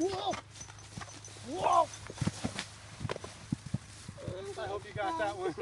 Whoa! Whoa! I hope you got that one.